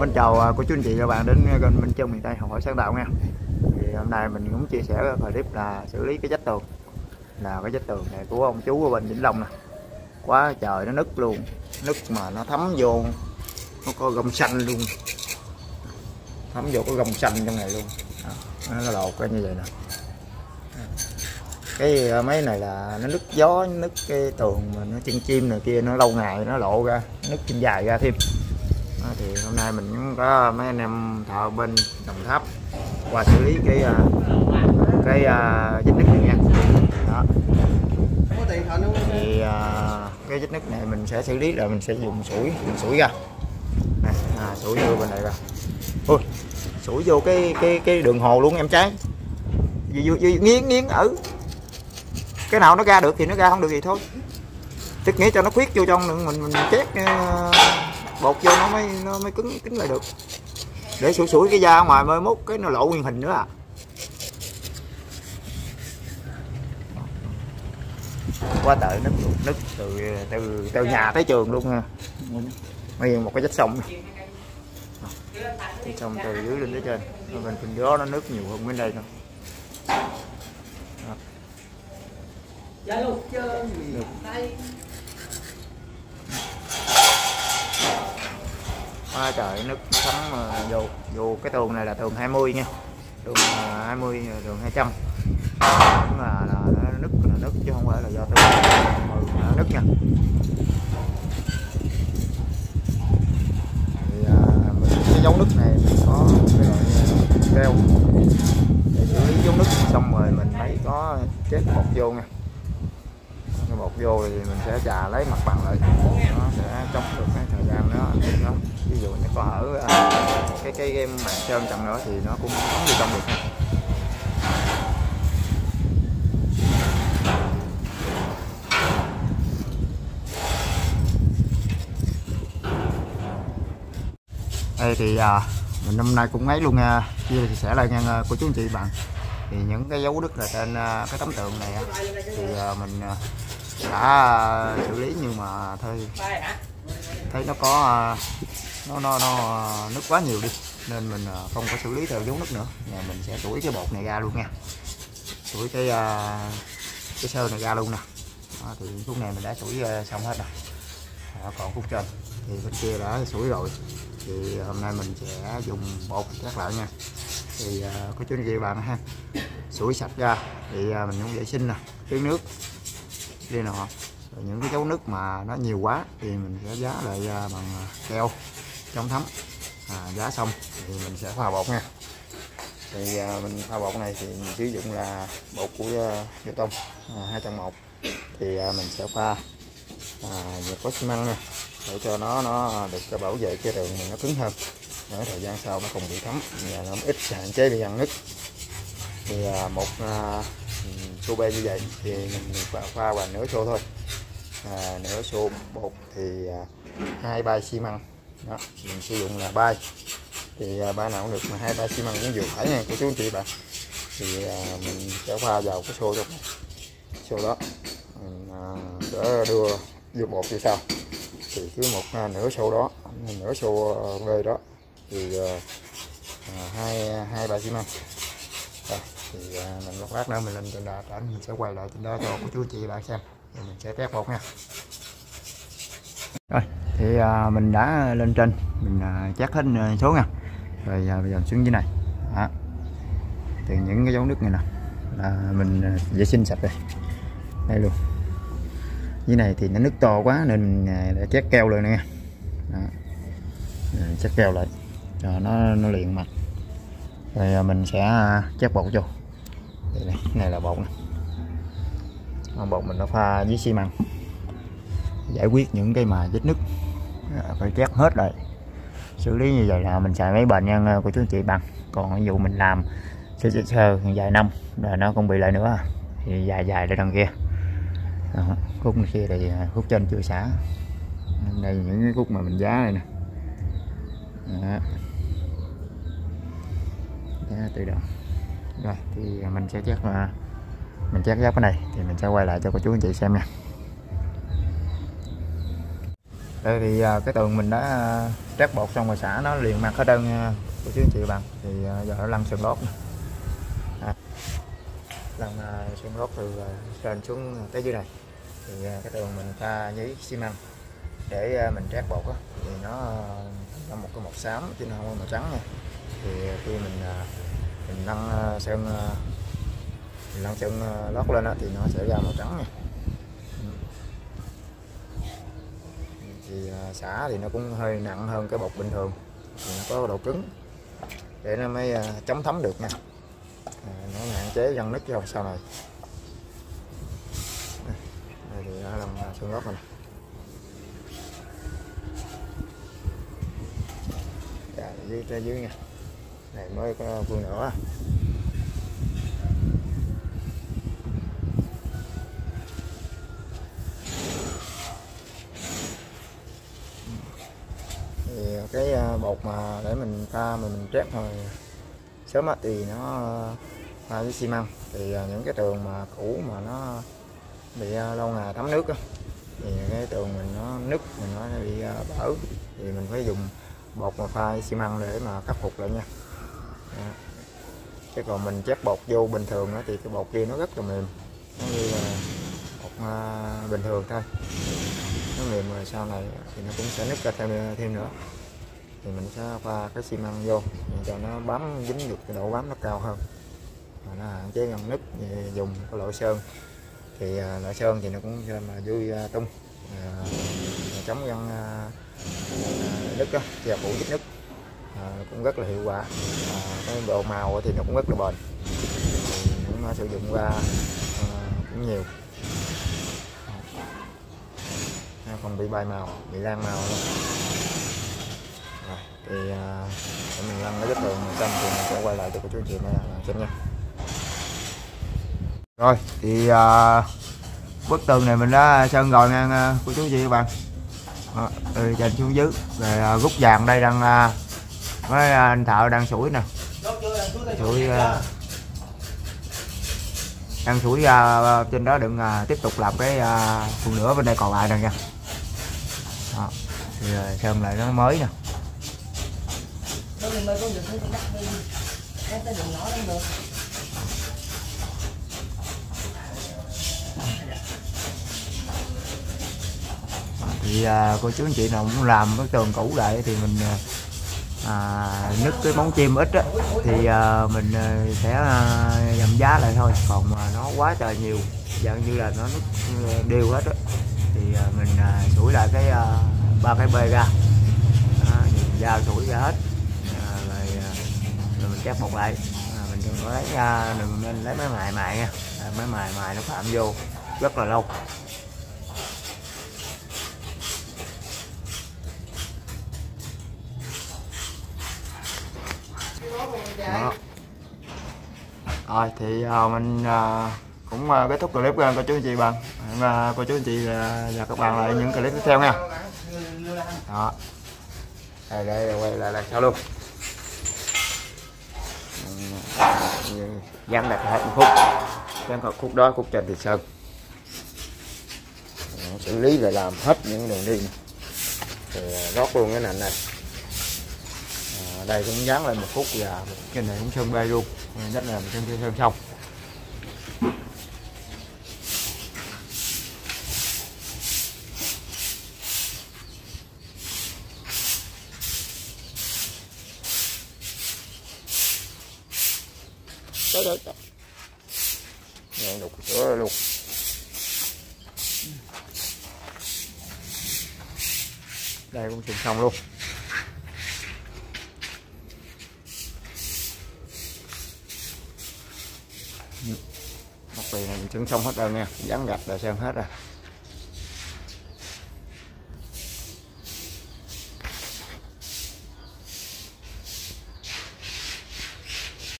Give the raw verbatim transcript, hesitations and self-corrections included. Mến chào cô chú anh chị và bạn đến kênh Minh Chơn Miền Tây, học hỏi sáng tạo nha. Thì hôm nay mình cũng chia sẻ cái clip là xử lý cái vách tường, là cái vách tường này của ông chú ở bên Vĩnh Long nè. Quá trời nó nứt luôn, nứt mà nó thấm vô, nó có gông xanh luôn, thấm vô có gông xanh trong này luôn. Đó, nó lột ra như vậy nè. Cái mấy này là nó nứt gió, nứt cái tường mà nó chân chim này kia, nó lâu ngày nó lộ ra, nứt chân dài ra thêm. Đó, thì hôm nay mình cũng có mấy anh em thợ bên Đồng Tháp qua xử lý cái cái vết nứt này nha. Đó. Thì cái vết nứt này mình sẽ xử lý là mình sẽ dùng sủi, dùng sủi ra. Này, à, sủi vô bên này ra. Ui, sủi vô cái cái cái đường hồ luôn em trái. Vô, vô, nghiến nghiến ở cái nào nó ra được thì nó ra, không được gì thôi, tức nghĩa cho nó khuyết vô trong mình mình chét bột vô nó mới nó mới cứng cứng lại được, để sủi sủi cái da ngoài mới mốt cái nó lộ nguyên hình nữa à. Quá tệ, nứt nứt từ từ từ nhà tới trường luôn ha, nguyên một cái vách sông này. Sông từ dưới lên tới trên, mình phần gió nó nứt nhiều hơn bên đây thôi. Quá trời nước thấm vô vô cái tường này là tường hai mươi nha, tường hai mươi, tường hai trăm. Cũng là, là nước là nước chứ không phải là do tường nước nha. Thì à, mình cái dấu nước này mình có cái loại keo để xử lý dấu nước, xong rồi mình phải có chét bột vô nha. Bột vô thì mình sẽ chà lấy mặt bằng lại, nó sẽ chống được cái thời gian nó nó ví dụ nó có hở cái cái game màn sơn chậm nữa thì nó cũng không đi trong được ha. Đây thì à, mình hôm nay cũng ấy luôn nha, chia sẻ lại nha cô chú anh chị bạn. Thì những cái dấu đứt là trên cái tấm tượng này thì mình đã xử lý, nhưng mà thôi thấy nó có nó nó nó nước quá nhiều đi nên mình không có xử lý theo dấu nước nữa. Nhà mình sẽ sủi cái bột này ra luôn nha, sủi cái cái sơn này ra luôn nè. Đó, thì khúc này mình đã sủi xong hết rồi. Đó, còn khúc trên thì bên kia đã sủi rồi, thì hôm nay mình sẽ dùng bột cắt lại nha. Thì uh, có chú anh chị bạn ha, sủi sạch ra thì uh, mình cũng vệ sinh nè, tiếng nước đi nọ. Rồi những cái dấu nước mà nó nhiều quá thì mình sẽ giá lại uh, bằng keo chống thấm. À, giá xong thì mình sẽ pha bột nha. Thì uh, mình pha bột này thì mình sử dụng là bột của Jotun uh, hai không một. Thì uh, mình sẽ pha uh, có xi-măng nha, để cho nó nó được bảo vệ cái đường mình nó cứng hơn. Ở thời gian sau nó không bị thấm và nó ít hạn chế bị ăn nứt. Thì một à, xô bê như vậy thì mình pha và nửa xô thôi, à, nửa xô bột thì à, hai bay xi măng. Đó, mình sử dụng là bay thì à, bay nào cũng được mà hai bay xi măng cũng vừa phải nha cô chú anh chị bạn. Thì à, mình sẽ pha vào cái xô đó, xô đó mình à, đưa vô bột như sau. Thì cứ một à, nửa xô đó, nửa xô bê đó thì hai hai ba xi măng. Thì uh, mình một lát nữa mình lên trên đà cảnh mình sẽ quay lại trên đó cho cô chú chị bạn xem. Thì mình sẽ test bột nha. Rồi thì uh, mình đã lên trên mình uh, chát hết số nha. Rồi uh, bây giờ xuống dưới này. Đó. Thì những cái dấu nước này nè là mình uh, vệ sinh sạch đây. Đây luôn. Dưới này thì nó nước to quá nên mình uh, đã chát keo lên nè. Đó. Rồi, chát keo lại. Rồi nó, nó liền mặt. Rồi mình sẽ chép bột vô. Đây này, này là bột này. Bột mình nó pha với xi măng, giải quyết những cái mà vết nứt phải chép hết rồi. Xử lý như vậy là mình xài mấy bền nha của chú anh chị bằng. Còn ví dụ mình làm sơ sơ vài năm rồi nó không bị lại nữa thì dài dài để đằng kia. Đó, khúc kia thì khúc trên chưa xả. Đây là những cái khúc mà mình giá này nè. Đó. Đó, tự động. Rồi thì mình sẽ chắc là mình chắc giáp cái này thì mình sẽ quay lại cho cô chú anh chị xem nha. Đây thì cái tường mình đã trát bột xong rồi xả nó liền mặt hết trơn cô chú anh chị bạn. Thì giờ nó lăn sườn lót à. Lăn sườn lót từ trên xuống tới dưới này. Thì cái tường mình pha giấy xi măng để mình trát bột đó. Thì nó là một cái màu xám chứ nó không có màu trắng nha. Thì khi mình mình lăn sơn mình lăn sơn lót lên đó, thì nó sẽ ra màu trắng nha. Thì xả thì nó cũng hơi nặng hơn cái bột bình thường, thì nó có độ cứng để nó mới chống thấm được nè, nó hạn chế răng nứt rồi sau này. Đây thì nó làm xương gốc này dưới tới dưới nha, này mới có phương nữa. Cái bột mà để mình pha mình, mình trét hồi sớm á thì nó pha với xi măng. Thì những cái tường mà cũ mà nó bị lâu ngày thấm nước á, thì cái tường mình nó nứt, mình nó bị bở, thì mình phải dùng bột mà pha với xi măng để mà khắc phục lại nha. Chứ còn mình trét bột vô bình thường á thì cái bột kia nó rất là mềm, nó như là bột bình thường thôi, nó mềm rồi sau này thì nó cũng sẽ nứt ra thêm thêm nữa. Thì mình sẽ pha cái xi măng vô cho nó bám dính được, cái độ bám nó cao hơn và nó hạn chế ngăn nứt. Dùng cái loại sơn thì loại sơn thì nó cũng mà vui tung à, chống ngăn à, nứt đó, và phủ dính nứt à, cũng rất là hiệu quả à, cái độ màu thì nó cũng rất là bền, cũng sử dụng qua à, cũng nhiều à, không bị bay màu, bị lan màu luôn. Thì uh, mình lăn cái tường xong thì mình sẽ quay lại cho cô chú chị mình làm xem nha. Rồi thì uh, bức tường này mình đã sơn rồi ngang uh, cô chú chị các bạn, rồi dành xuống dưới về uh, rút vàng. Đây đang uh, với uh, anh thợ đang sủi nè, sủi uh, đang sủi uh, trên đó, đừng uh, tiếp tục làm cái uh, phần nửa bên đây còn lại nè nha. Đó, thì uh, sơn lại nó mới nè. Mình mới con được cái đất đi, cái tới đường nhỏ cũng được. Thì à, cô chú anh chị nào cũng làm cái tường cũ lại thì mình à, nứt cái móng chim ít á, thì à, mình sẽ à, giảm giá lại thôi. Còn mà nó quá trời nhiều, dạng như là nó nứt đều hết á, thì à, mình à, sủi lại cái ba à, cái bề ra, dao sủi ra hết. Rồi mình chép bột lại à, mình đừng có lấy ra, đừng nên lấy máy mài mài nha, máy mài mài nó phạm vô rất là lâu. Đó. Rồi thì à, mình à, cũng à, kết thúc clip của cô chú anh chị bạn, à, cô chú anh chị à, và các bạn lại những clip tiếp theo nha. Đó, đây đây quay lại là sao luôn. Dán đặt hai khúc, dán vào khúc đó, khúc trên thì sơn, xử lý rồi làm hết những đường đi, rồi lót luôn cái nền này. À, đây cũng dán lại một khúc và trên này cũng sơn bê luôn, rất là sơn sơn xong. Đó, đó, đó. Đục sữa luôn. Đây cũng chừng xong luôn. Mặt bì này mình chừng xong hết rồi nha, dán gạch là xong hết rồi.